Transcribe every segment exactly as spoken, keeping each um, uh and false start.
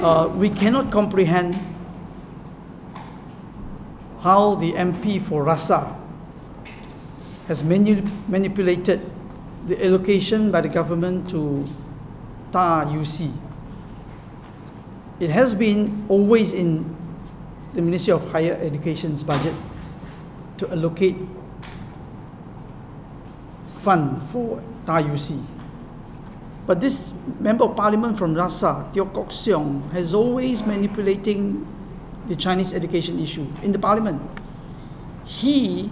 uh, we cannot comprehend how the M P for Rasah has manu manipulated the allocation by the government to T A U C. It has been always in the Ministry of Higher Education's budget to allocate fund for T A U C. But this Member of Parliament from Rasah, Teo Kok Seong, has always manipulating the Chinese education issue in the Parliament. He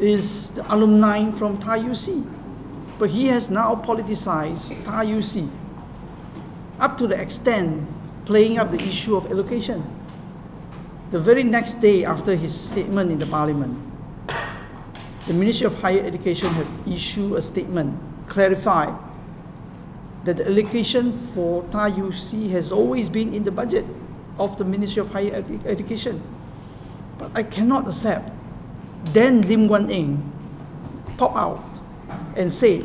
is the alumni from T A U C, but he has now politicized T A U C up to the extent playing up the issue of allocation. The very next day after his statement in the Parliament, the Ministry of Higher Education had issued a statement clarifying that the allocation for T A U C has always been in the budget of the Ministry of Higher Edu Education. But I cannot accept. Then Lim Guan Eng popped out and said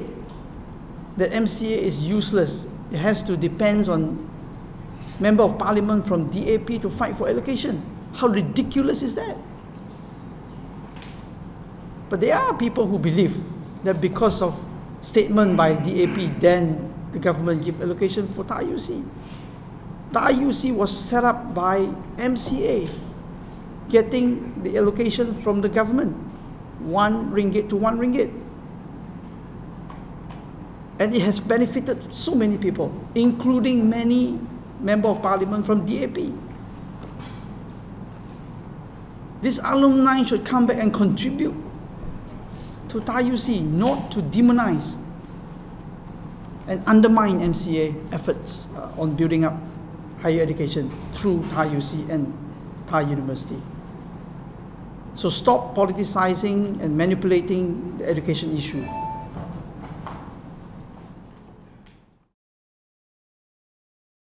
that M C A is useless. It has to depend on Member of Parliament from D A P to fight for allocation. How ridiculous is that? But there are people who believe that because of statement by D A P, then the government give allocation for T A U C. T A U C was set up by M C A, getting the allocation from the government, one ringgit to one ringgit. And it has benefited so many people, including many Member of Parliament from D A P. This alumni should come back and contribute to T A U C, not to demonize and undermine M C A efforts uh, on building up higher education through T A U C and Thai University. So stop politicizing and manipulating the education issue.